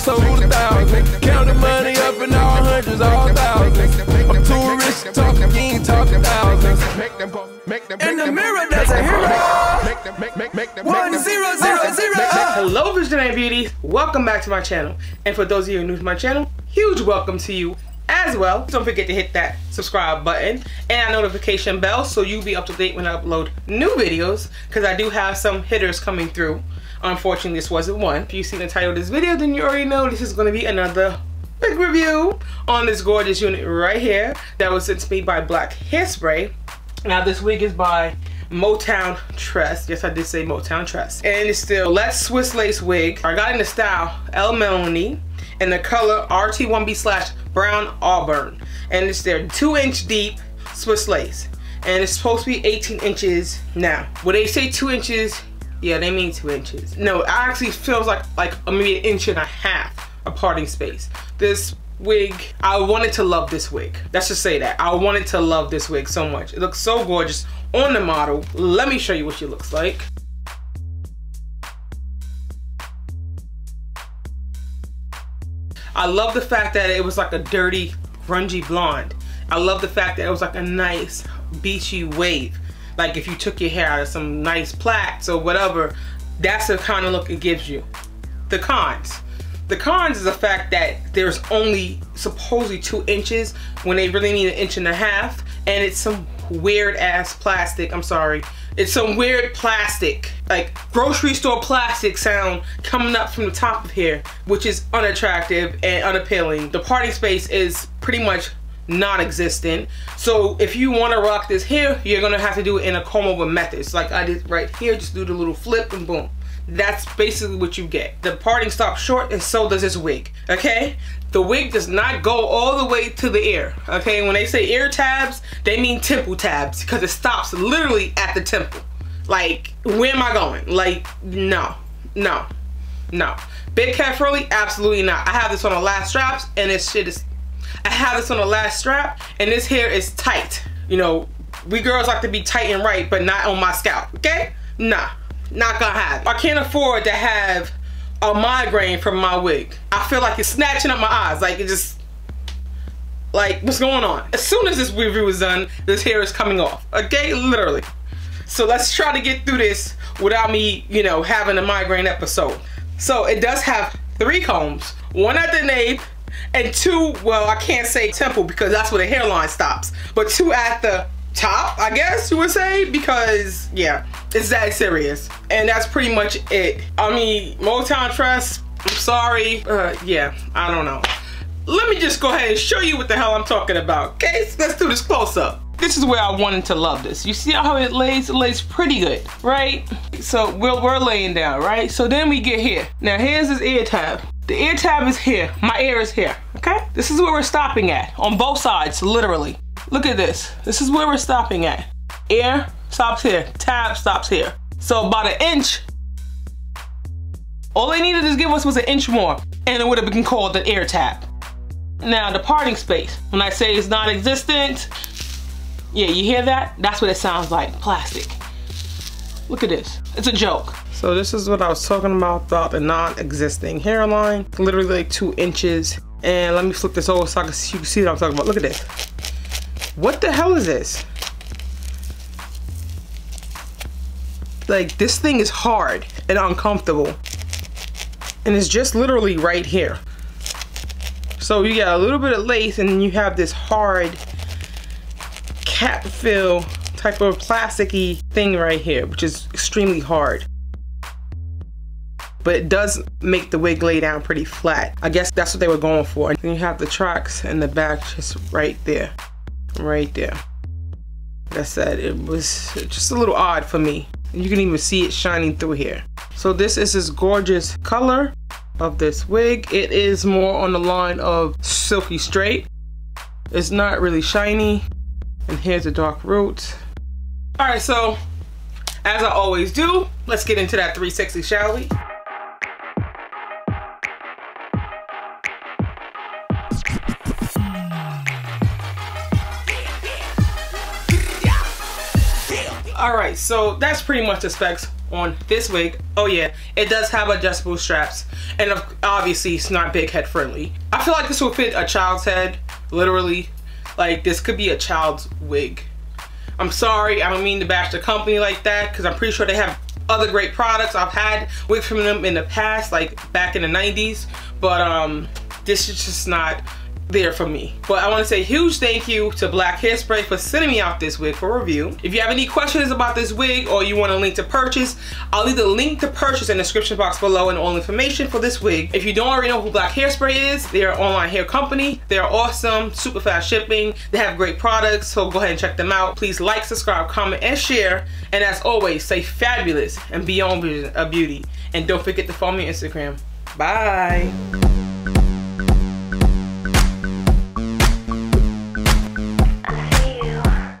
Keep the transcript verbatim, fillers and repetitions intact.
so who the thousand? Count the money up in all hundreds, all thousands. I'm too rich to talk, you ain't talking thousands. In the mirror, that's a hero. One zero zero zero. Hello, Vision Beauty. Welcome back to my channel. And for those of you who are new to my channel, huge welcome to you as well. Don't forget to hit that subscribe button and a notification bell so you'll be up to date when I upload new videos, because I do have some hitters coming through. Unfortunately, this wasn't one. If you see the title of this video, then you already know this is going to be another big review on this gorgeous unit right here that was sent to me by Black Hairspray. Now this wig is by Motown Tress. Yes, I did say Motown Tress. And it's the Let Swiss Lace wig. I got in the style L Melanie and the color R T one B slash brown auburn. And it's their two inch deep Swiss lace. And it's supposed to be eighteen inches now. When they say two inches, yeah, they mean two inches. No, it actually feels like like maybe an inch and a half of parting space. This wig, I wanted to love this wig. Let's just say that. I wanted to love this wig so much. It looks so gorgeous on the model. Let me show you what she looks like. I love the fact that it was like a dirty, grungy blonde. I love the fact that it was like a nice, beachy wave. Like if you took your hair out of some nice plaits or whatever, that's the kind of look it gives you. The cons. The cons is the fact that there's only supposedly two inches when they really need an inch and a half, and it's some weird ass plastic. I'm sorry. It's some weird plastic, like grocery store plastic sound coming up from the top of here, which is unattractive and unappealing. The parting space is pretty much non-existent. So if you want to rock this hair, you're gonna have to do it in a comb over method. So like I did right here, just do the little flip and boom. That's basically what you get. The parting stops short, and so does this wig. Okay, the wig does not go all the way to the ear. Okay, when they say ear tabs, they mean temple tabs, because it stops literally at the temple. Like, where am I going? Like, no, no, no. Big cat frilly, absolutely not. I have this on the last straps, and this shit is. I have this on the last strap, and this hair is tight. You know, we girls like to be tight and right, but not on my scalp. Okay, nah. Not gonna happen. I can't afford to have a migraine from my wig. I feel like it's snatching up my eyes. Like it just, like what's going on? As soon as this review is done, this hair is coming off. Okay, literally. So let's try to get through this without me, you know, having a migraine episode. So it does have three combs, one at the nape and two, well, I can't say temple because that's where the hairline stops, but two at the top, I guess you would say, because yeah, it's that serious. And that's pretty much it. I mean, Motown Tress, I'm sorry. Uh, yeah, I don't know. Let me just go ahead and show you what the hell I'm talking about, okay? So let's do this close up. This is where I wanted to love this. You see how it lays? It lays pretty good, right? So we're, we're laying down, right? So then we get here. Now here's this ear tab. The ear tab is here. My ear is here, okay? This is where we're stopping at, on both sides, literally. Look at this. This is where we're stopping at. Ear stops here. Tab stops here. So about an inch. All they needed to give us was an inch more, and it would have been called an ear tab. Now the parting space. When I say it's non-existent, yeah, you hear that? That's what it sounds like. Plastic. Look at this. It's a joke. So this is what I was talking about about the non-existing hairline. Literally like two inches. And let me flip this over so I can see, you can see what I'm talking about. Look at this. What the hell is this? Like, this thing is hard and uncomfortable. And it's just literally right here. So you got a little bit of lace, and then you have this hard cap fill type of plasticky thing right here, which is extremely hard. But it does make the wig lay down pretty flat. I guess that's what they were going for. And then you have the tracks in the back just right there. Right there. Like I said, it was just a little odd for me. You can even see it shining through here. So this is this gorgeous color of this wig. It is more on the line of silky straight. It's not really shiny. And here's the dark roots. All right, so as I always do, let's get into that three sixty, shall we? Alright, so that's pretty much the specs on this wig. Oh yeah, it does have adjustable straps. and obviously it's not big head friendly. I feel like this will fit a child's head, literally. Like, this could be a child's wig. I'm sorry, I don't mean to bash the company like that, because I'm pretty sure they have other great products. I've had wigs from them in the past, like back in the nineties, but um, this is just not there for me. But I want to say huge thank you to Black Hairspray for sending me out this wig for review. If you have any questions about this wig or you want a link to purchase, I'll leave the link to purchase in the description box below and all information for this wig. If you don't already know who Black Hairspray is, they're an online hair company. They're awesome, super fast shipping, they have great products, so go ahead and check them out. Please like, subscribe, comment, and share, and as always, stay fabulous and beyond a beauty. And don't forget to follow me on Instagram. Bye!